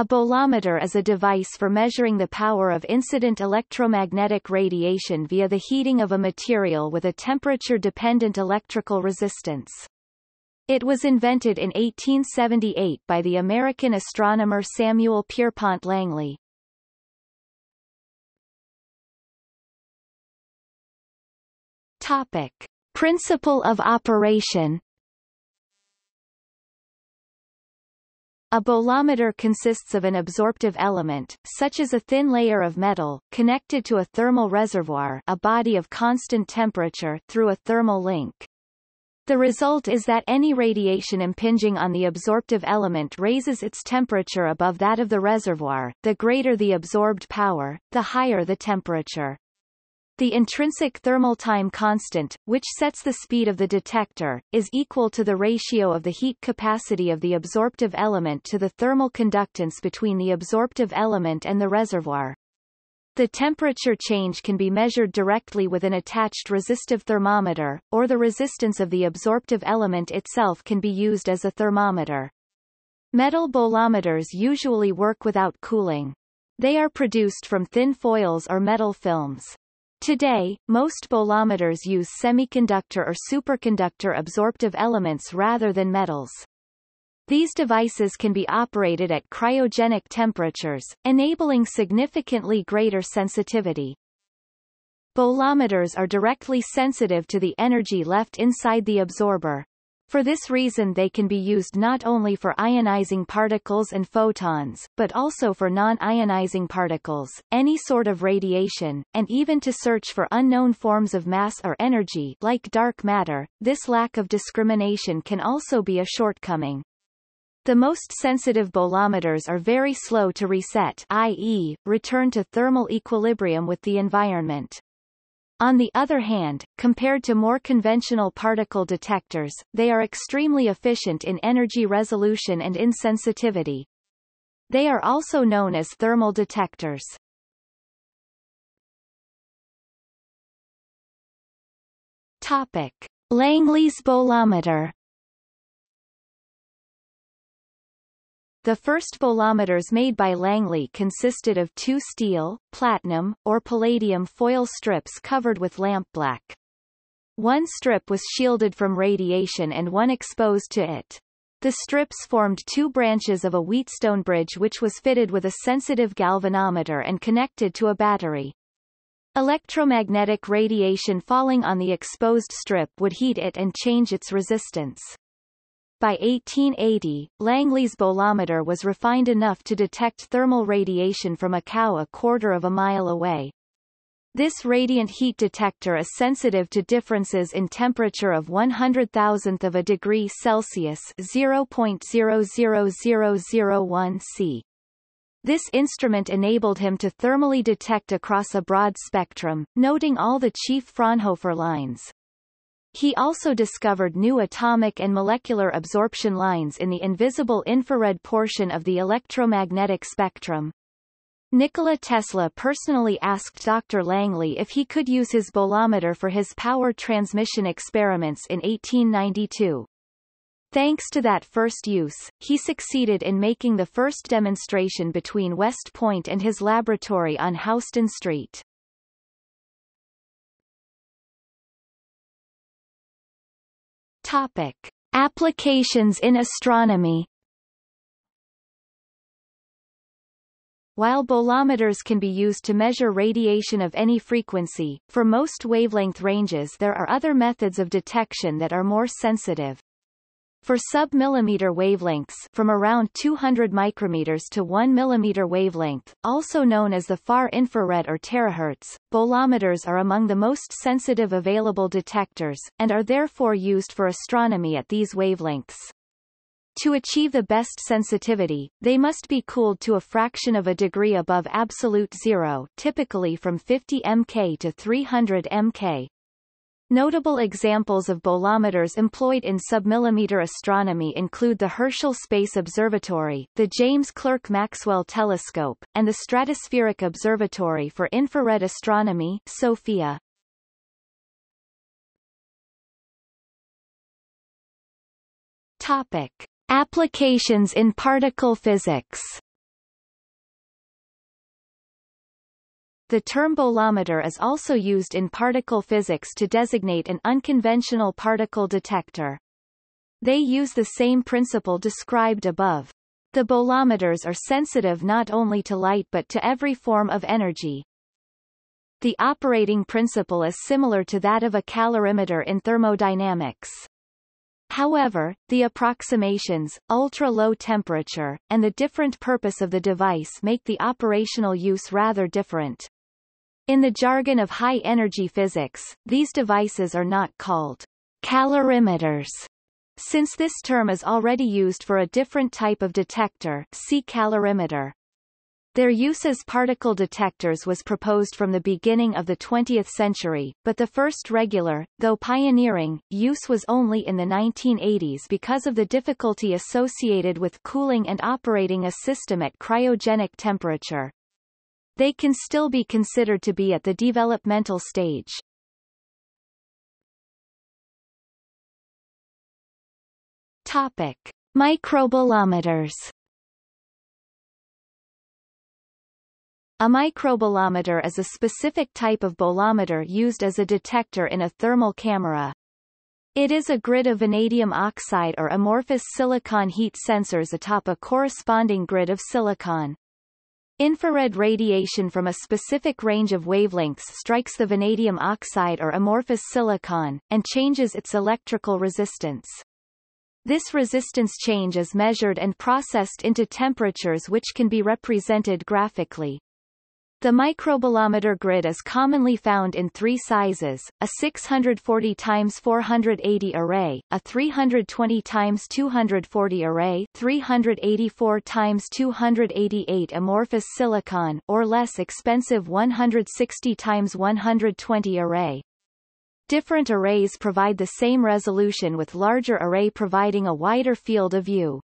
A bolometer is a device for measuring the power of incident electromagnetic radiation via the heating of a material with a temperature-dependent electrical resistance. It was invented in 1878 by the American astronomer Samuel Pierpont Langley. Topic: Principle of operation. A bolometer consists of an absorptive element, such as a thin layer of metal, connected to a thermal reservoir, a body of constant temperature, through a thermal link. The result is that any radiation impinging on the absorptive element raises its temperature above that of the reservoir. The greater the absorbed power, the higher the temperature. The intrinsic thermal time constant, which sets the speed of the detector, is equal to the ratio of the heat capacity of the absorptive element to the thermal conductance between the absorptive element and the reservoir. The temperature change can be measured directly with an attached resistive thermometer, or the resistance of the absorptive element itself can be used as a thermometer. Metal bolometers usually work without cooling. They are produced from thin foils or metal films. Today, most bolometers use semiconductor or superconductor absorptive elements rather than metals. These devices can be operated at cryogenic temperatures, enabling significantly greater sensitivity. Bolometers are directly sensitive to the energy left inside the absorber. For this reason, they can be used not only for ionizing particles and photons, but also for non-ionizing particles, any sort of radiation, and even to search for unknown forms of mass or energy, like dark matter. This lack of discrimination can also be a shortcoming. The most sensitive bolometers are very slow to reset, i.e., return to thermal equilibrium with the environment. On the other hand, compared to more conventional particle detectors, they are extremely efficient in energy resolution and insensitivity. They are also known as thermal detectors. Topic: Langley's bolometer. The first bolometers made by Langley consisted of two steel, platinum, or palladium foil strips covered with lampblack. One strip was shielded from radiation and one exposed to it. The strips formed two branches of a Wheatstone bridge which was fitted with a sensitive galvanometer and connected to a battery. Electromagnetic radiation falling on the exposed strip would heat it and change its resistance. By 1880, Langley's bolometer was refined enough to detect thermal radiation from a cow a quarter of a mile away. This radiant heat detector is sensitive to differences in temperature of 100,000th of a degree Celsius (0.00001 C). This instrument enabled him to thermally detect across a broad spectrum, noting all the chief Fraunhofer lines. He also discovered new atomic and molecular absorption lines in the invisible infrared portion of the electromagnetic spectrum. Nikola Tesla personally asked Dr. Langley if he could use his bolometer for his power transmission experiments in 1892. Thanks to that first use, he succeeded in making the first demonstration between West Point and his laboratory on Houston Street. Topic: Applications in astronomy. While bolometers can be used to measure radiation of any frequency, for most wavelength ranges there are other methods of detection that are more sensitive. For sub-millimeter wavelengths from around 200 micrometers to 1 millimeter wavelength, also known as the far infrared or terahertz, bolometers are among the most sensitive available detectors, and are therefore used for astronomy at these wavelengths. To achieve the best sensitivity, they must be cooled to a fraction of a degree above absolute zero, typically from 50 mK to 300 mK. Notable examples of bolometers employed in submillimeter astronomy include the Herschel Space Observatory, the James Clerk Maxwell Telescope, and the Stratospheric Observatory for Infrared Astronomy (SOFIA). Topic: Applications in particle physics. The term bolometer is also used in particle physics to designate an unconventional particle detector. They use the same principle described above. The bolometers are sensitive not only to light but to every form of energy. The operating principle is similar to that of a calorimeter in thermodynamics. However, the approximations, ultra-low temperature, and the different purpose of the device make the operational use rather different. In the jargon of high-energy physics, these devices are not called calorimeters, since this term is already used for a different type of detector, see calorimeter. Their use as particle detectors was proposed from the beginning of the 20th century, but the first regular, though pioneering, use was only in the 1980s because of the difficulty associated with cooling and operating a system at cryogenic temperature. They can still be considered to be at the developmental stage. Topic: Microbolometers. A microbolometer is a specific type of bolometer used as a detector in a thermal camera. It is a grid of vanadium oxide or amorphous silicon heat sensors atop a corresponding grid of silicon. Infrared radiation from a specific range of wavelengths strikes the vanadium oxide or amorphous silicon, and changes its electrical resistance. This resistance change is measured and processed into temperatures which can be represented graphically. The microbolometer grid is commonly found in three sizes, a 640 x 480 array, a 320 x 240 array, 384 x 288 amorphous silicon, or less expensive 160 x 120 array. Different arrays provide the same resolution with larger array providing a wider field of view.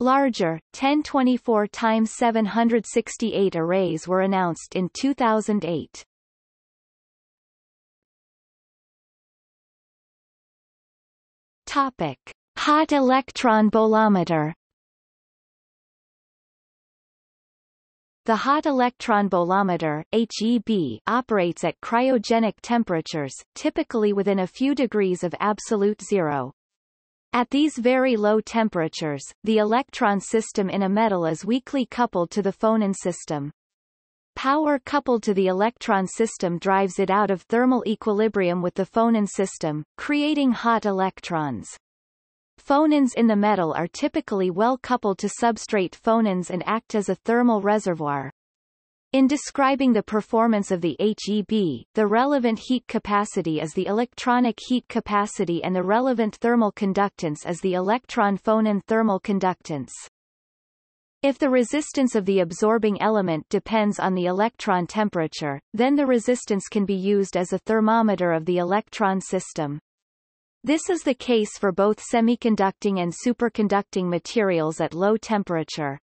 Larger, 1024 x 768 arrays were announced in 2008. Topic: Hot electron bolometer. The hot electron bolometer (HEB) operates at cryogenic temperatures, typically within a few degrees of absolute zero. At these very low temperatures, the electron system in a metal is weakly coupled to the phonon system. Power coupled to the electron system drives it out of thermal equilibrium with the phonon system, creating hot electrons. Phonons in the metal are typically well coupled to substrate phonons and act as a thermal reservoir. In describing the performance of the HEB, the relevant heat capacity is the electronic heat capacity and the relevant thermal conductance is the electron-phonon thermal conductance. If the resistance of the absorbing element depends on the electron temperature, then the resistance can be used as a thermometer of the electron system. This is the case for both semiconducting and superconducting materials at low temperature.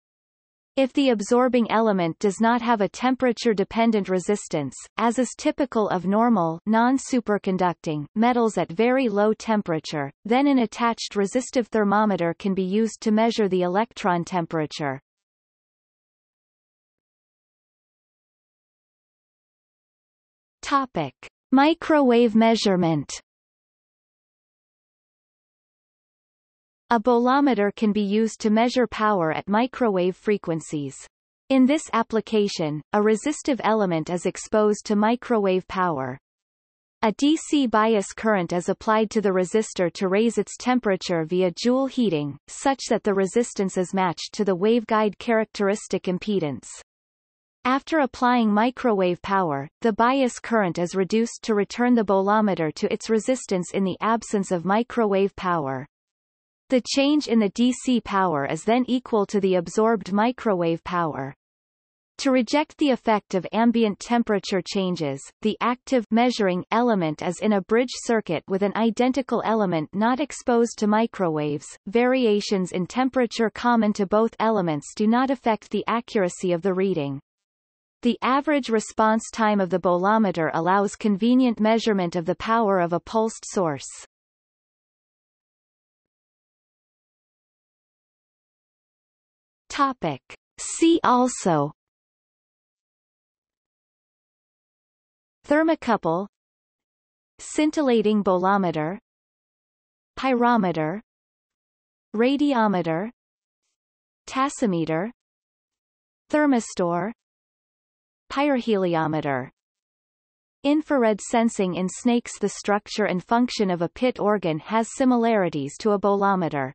If the absorbing element does not have a temperature-dependent resistance, as is typical of normal non-superconducting metals at very low temperature, then an attached resistive thermometer can be used to measure the electron temperature. Topic: Microwave measurement. A bolometer can be used to measure power at microwave frequencies. In this application, a resistive element is exposed to microwave power. A DC bias current is applied to the resistor to raise its temperature via Joule heating, such that the resistance is matched to the waveguide characteristic impedance. After applying microwave power, the bias current is reduced to return the bolometer to its resistance in the absence of microwave power. The change in the DC power is then equal to the absorbed microwave power. To reject the effect of ambient temperature changes, the active measuring element is in a bridge circuit with an identical element not exposed to microwaves. Variations in temperature common to both elements do not affect the accuracy of the reading. The average response time of the bolometer allows convenient measurement of the power of a pulsed source. Topic: See also thermocouple, scintillating bolometer, pyrometer, radiometer, tassometer, thermistor, pyrheliometer. Infrared sensing in snakes. The structure and function of a pit organ has similarities to a bolometer.